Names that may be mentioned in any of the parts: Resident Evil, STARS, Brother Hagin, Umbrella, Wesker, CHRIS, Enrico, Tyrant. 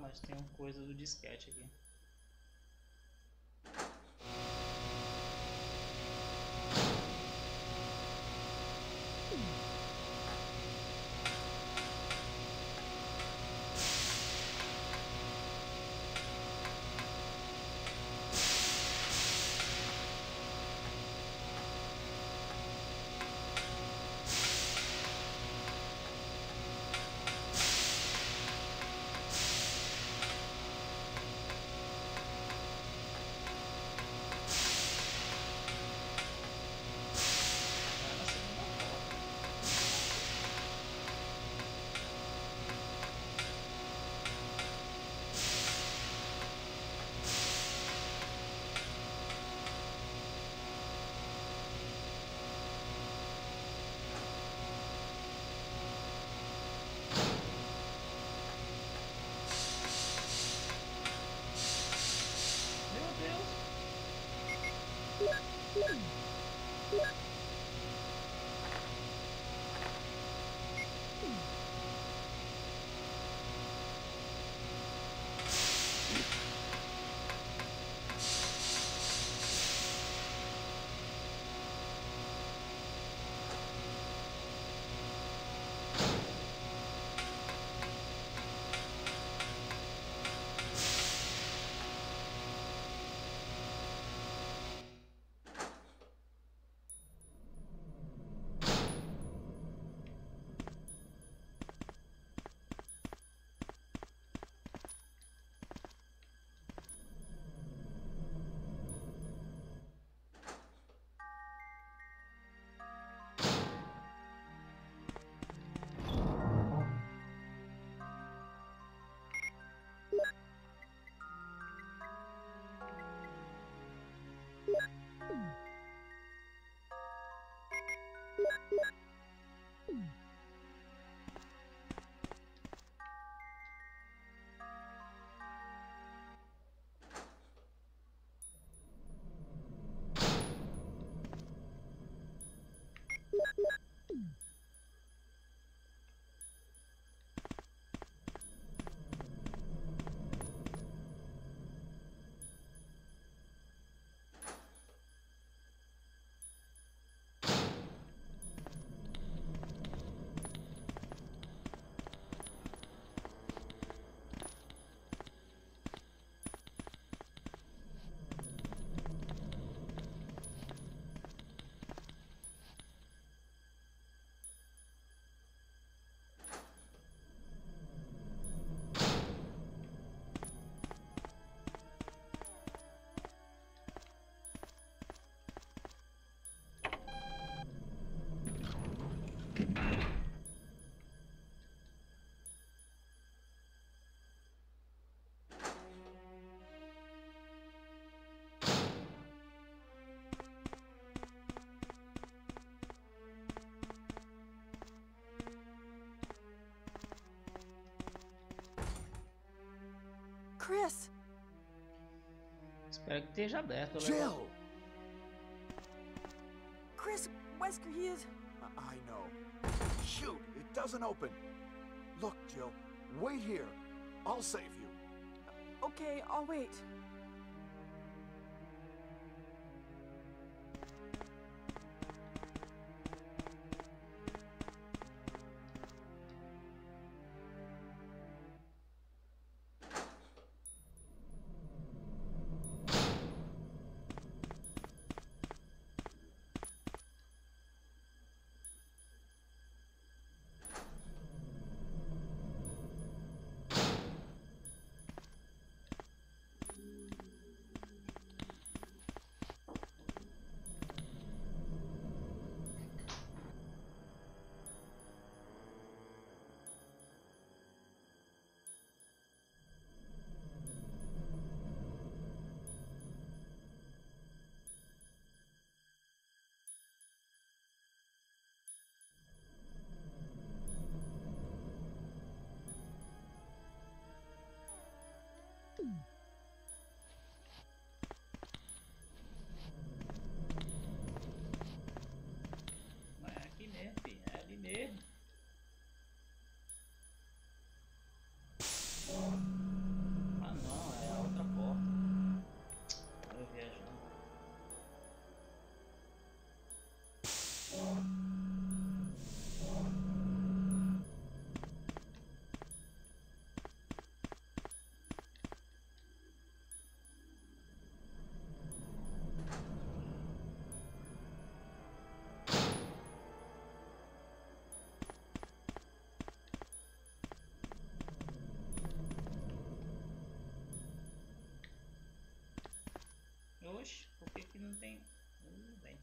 mas tem uma coisa do disquete aqui. Chris. Espero que esteja aberto. Jill. Chris, Wesker, he is. I know. Shoot, it doesn't open. Look, Jill, wait here. I'll save you. Okay, I'll wait.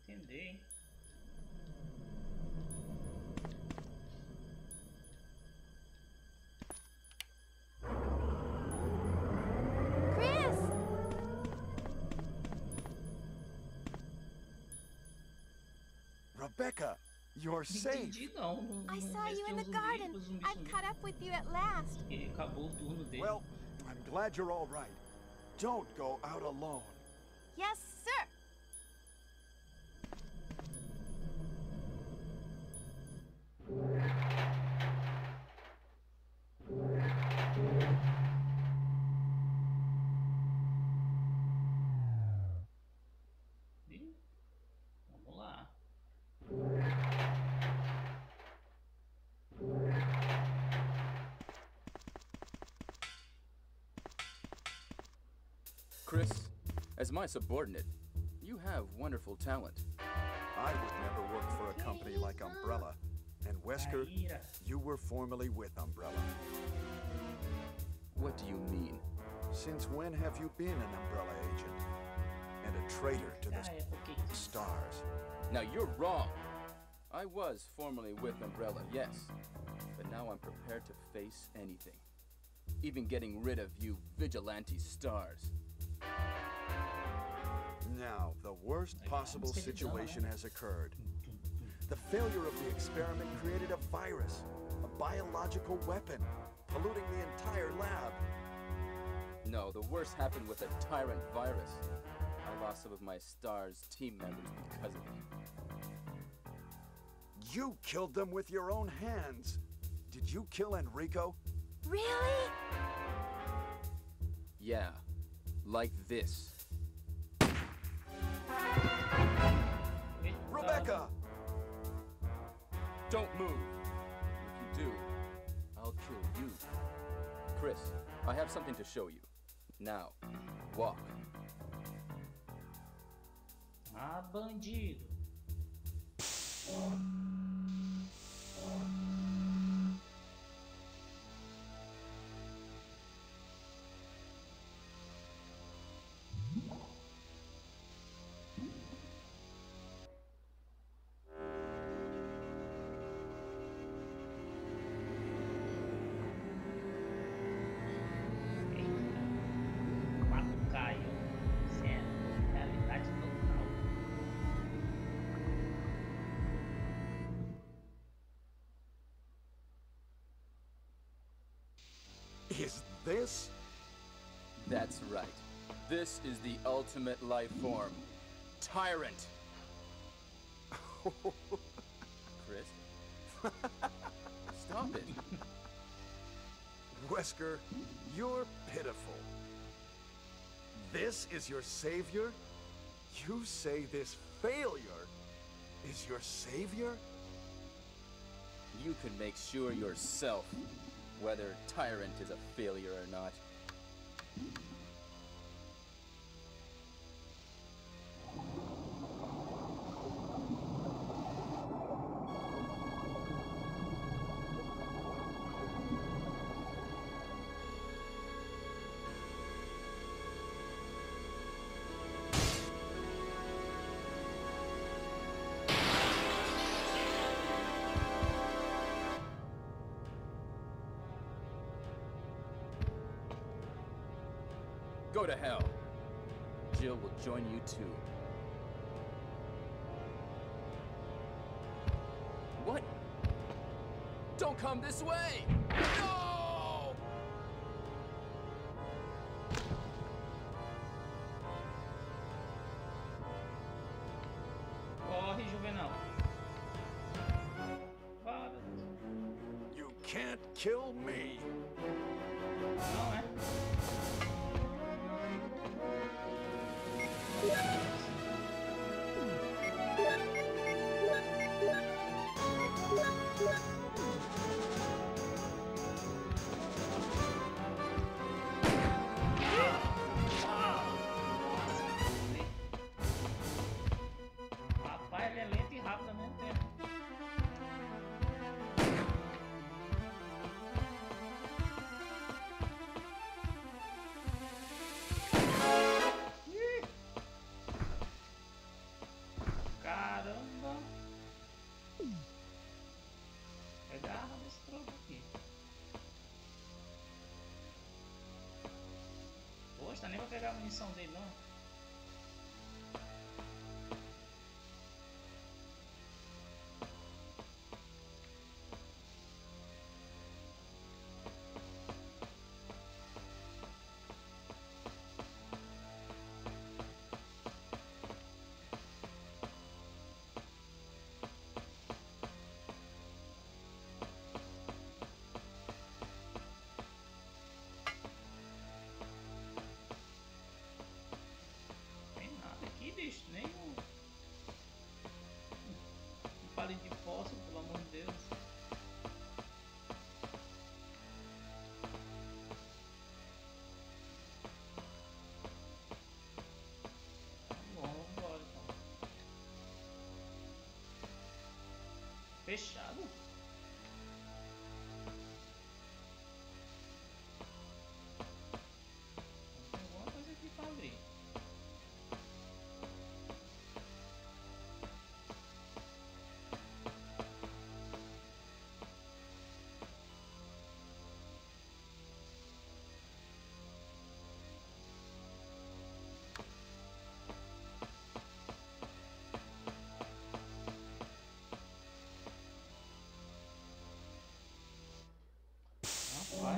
entender, hein? Rebecca, you're safe. I saw you in the garden. I've caught up with you at last. Well, I'm glad you're all right. Don't go out alone. Yes, sir. Chris, as my subordinate, you have wonderful talent. I would never work for a company like Umbrella. And Wesker, you were formerly with Umbrella. What do you mean? Since when have you been an Umbrella agent? And a traitor to the STARS. Now you're wrong. I was formerly with Umbrella, yes. But now I'm prepared to face anything. Even getting rid of you vigilante STARS. Now, the worst possible situation has occurred. The failure of the experiment created a virus, a biological weapon, polluting the entire lab. No, the worst happened with a Tyrant virus. I lost some of my STARS team members because of it. You killed them with your own hands. Did you kill Enrico? Really? Yeah, like this. Rebecca! Don't move. If you do, I'll kill you. Chris, I have something to show you. Now, walk. Ah, bandido. Is this? That's right. This is the ultimate life form. Tyrant. Chris? Stop it. Wesker, you're pitiful. This is your savior? You say this failure is your savior? You can make sure yourself whether Tyrant is a failure or not. Go to hell. Jill will join you too. What? Don't come this way! No! Corre, Juvenal. You can't kill me. Não é? Rapaz, ele é lento e rápido ao mesmo tempo. custar nem pra pegar a munição dele, não. Fechado? Tem alguma coisa aqui pra abrir.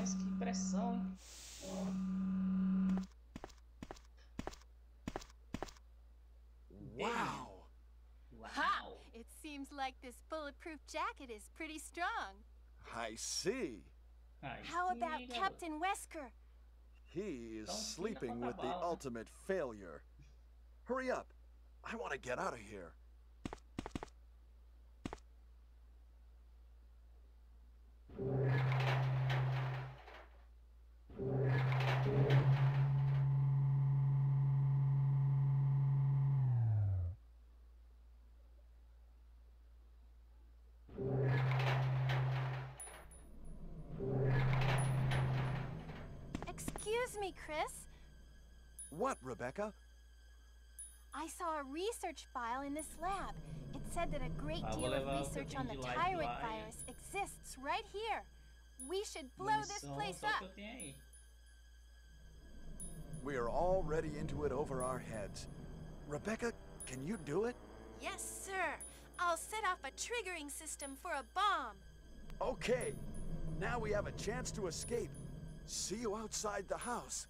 Que impressão, hein? Wow! Wow! It seems like this bulletproof jacket is pretty strong. I see. How about Captain Wesker? He is sleeping with the ultimate failure. Hurry up! I want to get out of here. Chris? What, Rebecca? I saw a research file in this lab. It said that a great deal of research on the Tyrant virus exists right here. We should blow this place up. We are already into it over our heads. Rebecca, can you do it? Yes, sir. I'll set off a triggering system for a bomb. Okay. Now we have a chance to escape. See you outside the house.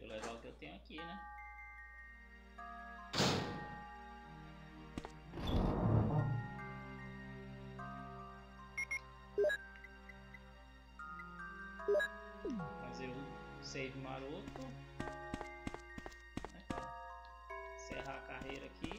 Deixa eu levar o que eu tenho aqui, né? Save maroto. Encerrar a carreira aqui.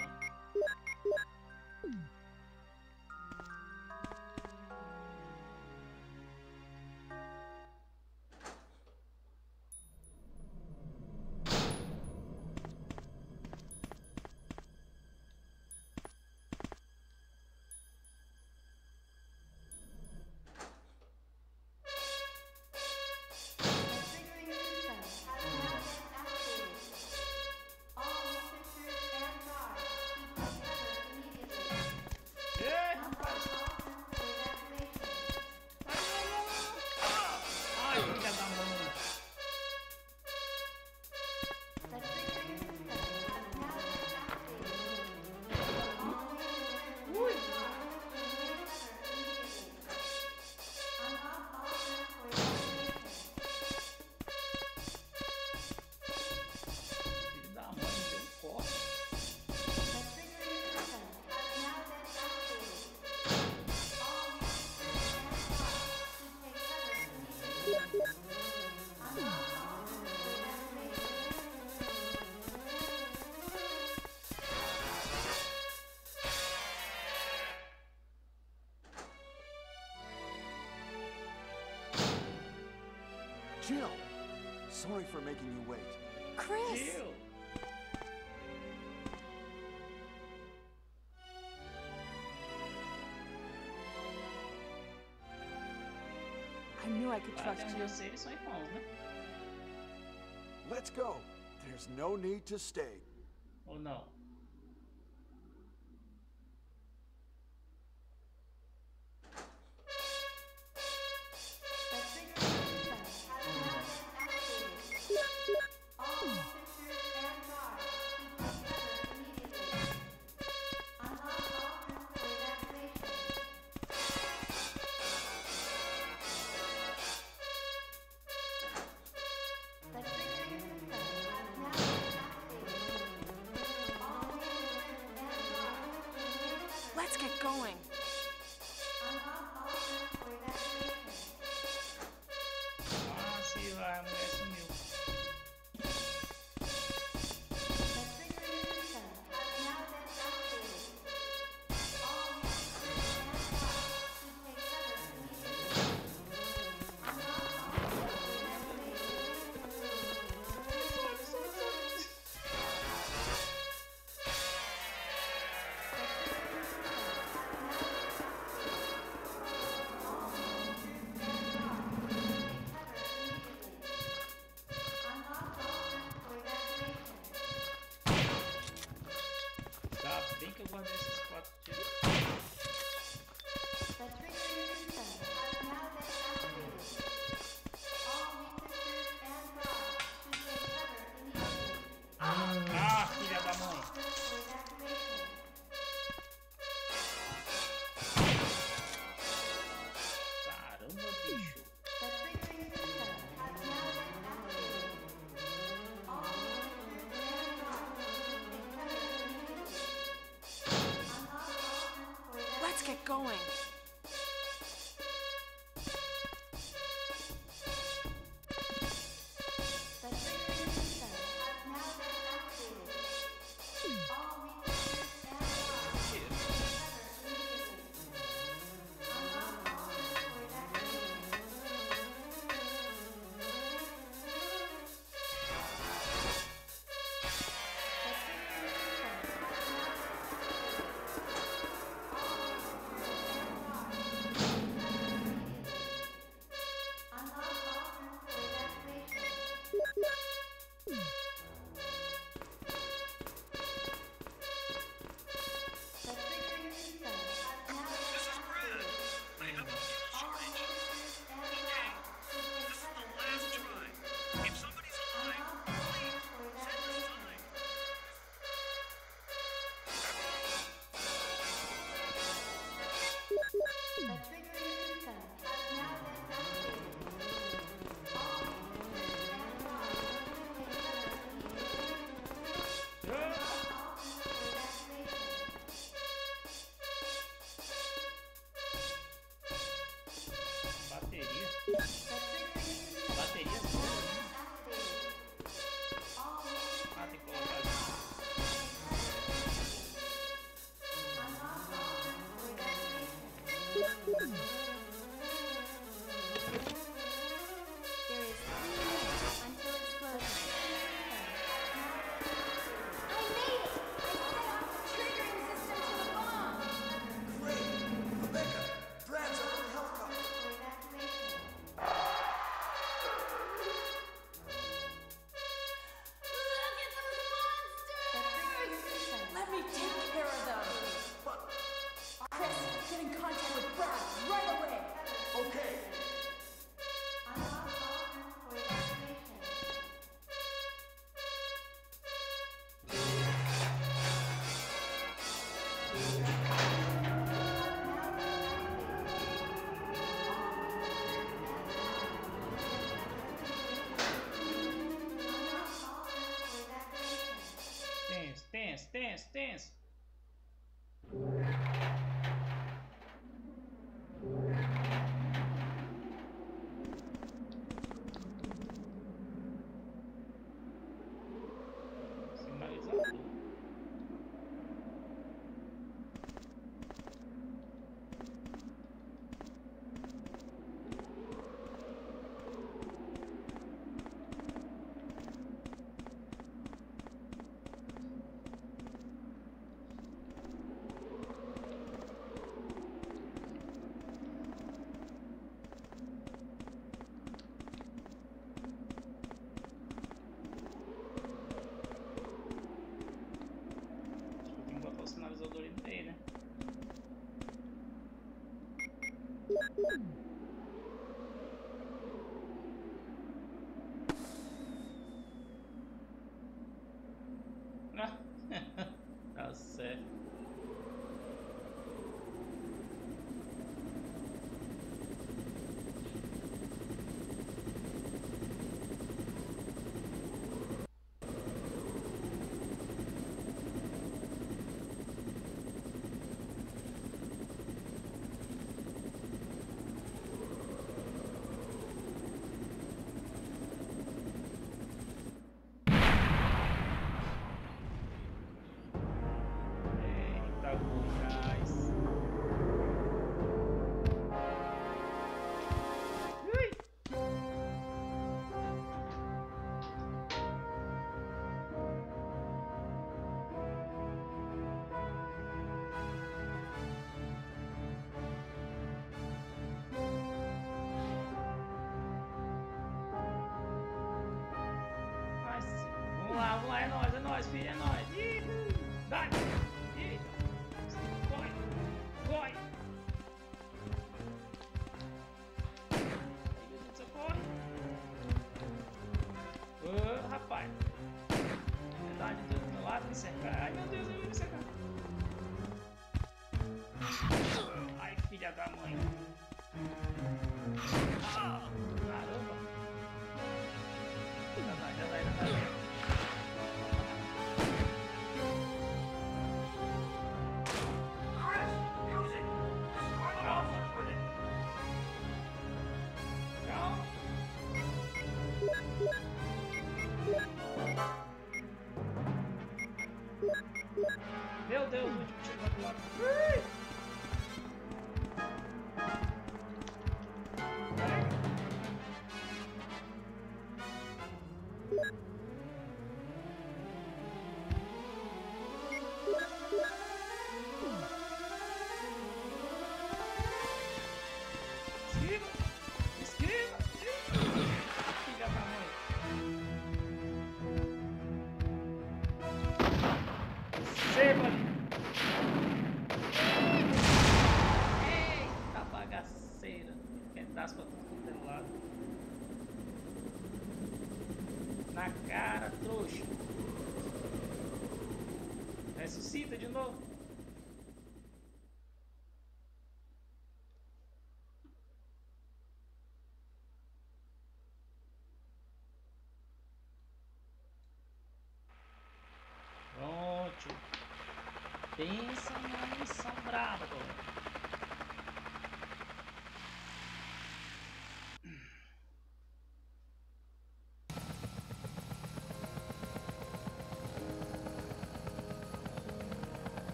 Jill! Sorry for making you wait. Chris! Jill! I knew I could trust you. Let's go. There's no need to stay. Oh no. Tense. That was sick. Ressuscita de novo. Pronto. Pensa na missão brava.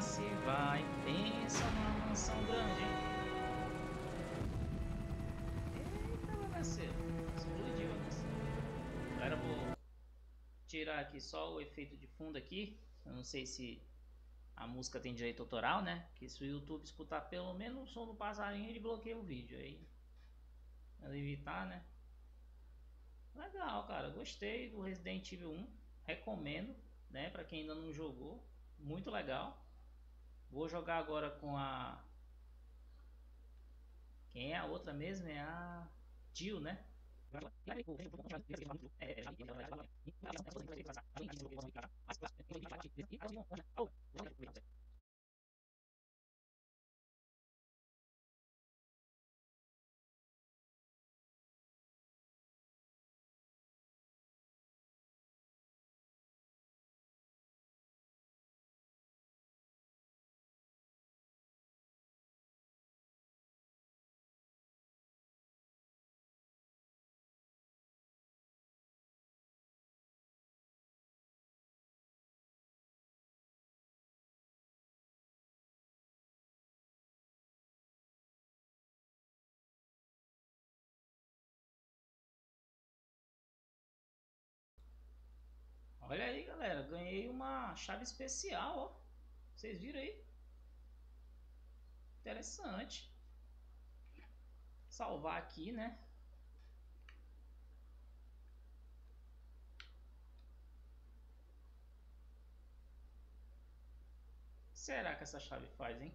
Se vai, pensa numa mansão grande, hein? Eita, bagaceiro, explodiu a mansão. Agora eu vou tirar aqui só o efeito de fundo aqui. Eu não sei se a música tem direito autoral, né? Porque se o YouTube escutar pelo menos o som do passarinho, ele bloqueia o vídeo. Aí, para evitar, né? Legal, cara, gostei do Resident Evil 1. Recomendo, né? Pra quem ainda não jogou, muito legal. Vou jogar agora com a... Quem é a outra mesmo? É a Jill, né? Olha aí, galera, ganhei uma chave especial, ó. Vocês viram aí? Interessante. Salvar aqui, né? será que essa chave faz, hein?